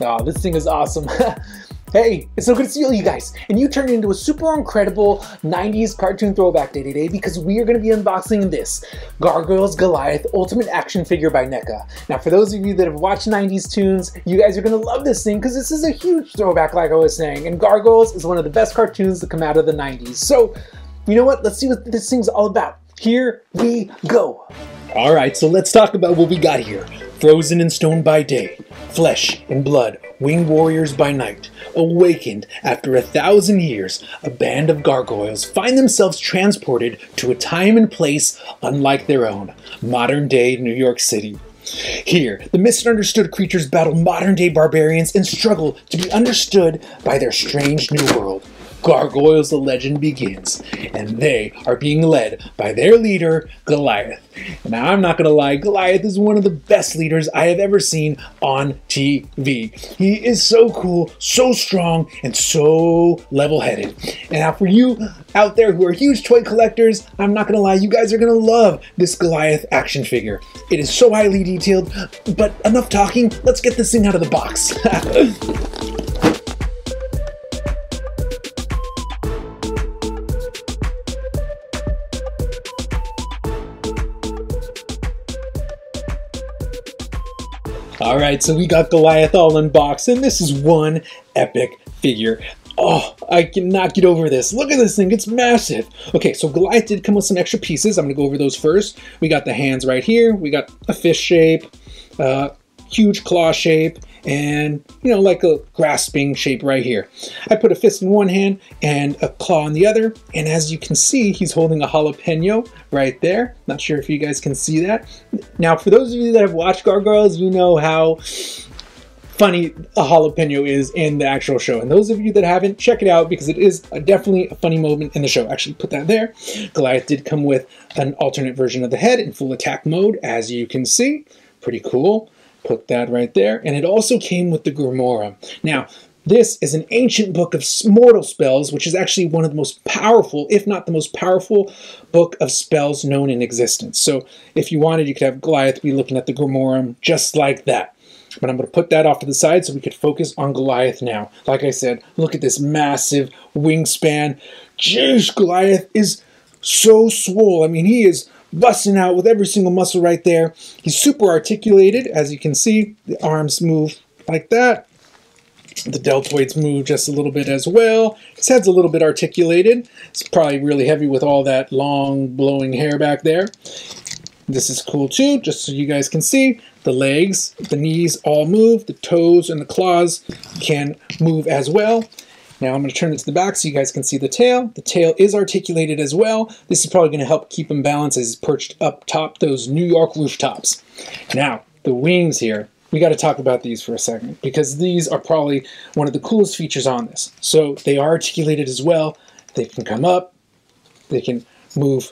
Oh, this thing is awesome. Hey, it's so good to see all you guys. And you turned into a super incredible 90s cartoon throwback day today because we are going to be unboxing this Gargoyles Goliath Ultimate Action Figure by NECA. Now, for those of you that have watched 90s tunes, you guys are going to love this thing because this is a huge throwback, like I was saying. And Gargoyles is one of the best cartoons that come out of the 90s. So, you know what? Let's see what this thing's all about. Here we go. All right, so let's talk about what we got here. Frozen in stone by day, flesh and blood, winged warriors by night, awakened after 1,000 years, a band of gargoyles find themselves transported to a time and place unlike their own, modern-day New York City. Here, the misunderstood creatures battle modern-day barbarians and struggle to be understood by their strange new world. Gargoyles, the legend begins, and they are being led by their leader, Goliath. Now, I'm not gonna lie, Goliath is one of the best leaders I have ever seen on TV. He is so cool, so strong, and so level-headed. And now for you out there who are huge toy collectors, I'm not gonna lie, you guys are gonna love this Goliath action figure. It is so highly detailed, but enough talking, let's get this thing out of the box. Alright, so we got Goliath all in box, and this is one epic figure. Oh, I cannot get over this. Look at this thing, it's massive. Okay, so Goliath did come with some extra pieces. I'm gonna go over those first. We got the hands right here, we got a fish shape, huge claw shape, and you know, like a grasping shape right here. I put a fist in one hand and a claw in the other, and as you can see, he's holding a jalapeno right there. Not sure if you guys can see that. Now, for those of you that have watched Gargoyles, you know how funny a jalapeno is in the actual show. And those of you that haven't, check it out because it is definitely a funny moment in the show. Actually, put that there. Goliath did come with an alternate version of the head in full attack mode, as you can see. Pretty cool. Put that right there, and it also came with the Grimoire. Now, this is an ancient book of mortal spells, which is actually one of the most powerful, if not the most powerful, book of spells known in existence. So if you wanted, you could have Goliath be looking at the Grimoire just like that. But I'm going to put that off to the side so we could focus on Goliath now. Like I said, look at this massive wingspan. Jeez, Goliath is so swole. I mean, he is busting out with every single muscle right there. He's super articulated, as you can see. The arms move like that. The deltoids move just a little bit as well. His head's a little bit articulated. It's probably really heavy with all that long blowing hair back there. This is cool too, just so you guys can see. The legs, the knees all move. The toes and the claws can move as well. Now I'm going to turn it to the back so you guys can see the tail. The tail is articulated as well. This is probably going to help keep him balanced as he's perched up top those New York rooftops. Now, the wings here. We got to talk about these for a second because these are probably one of the coolest features on this. So they are articulated as well. They can come up. They can move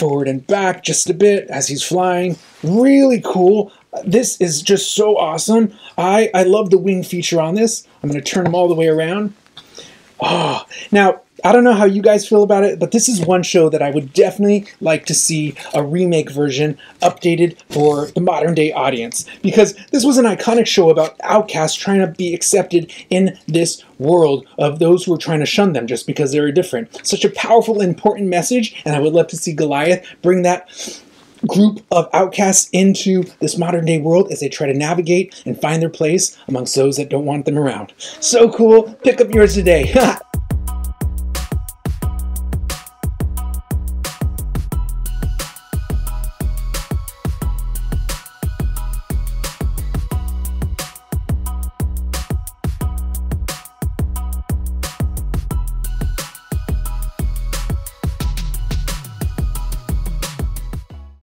forward and back just a bit as he's flying. Really cool. This is just so awesome. I love the wing feature on this. I'm going to turn them all the way around. Oh, now, I don't know how you guys feel about it, but this is one show that I would definitely like to see a remake version updated for the modern day audience, because this was an iconic show about outcasts trying to be accepted in this world of those who are trying to shun them just because they're different. Such a powerful and important message, and I would love to see Goliath bring that group of outcasts into this modern day world as they try to navigate and find their place amongst those that don't want them around. So cool. Pick up yours today.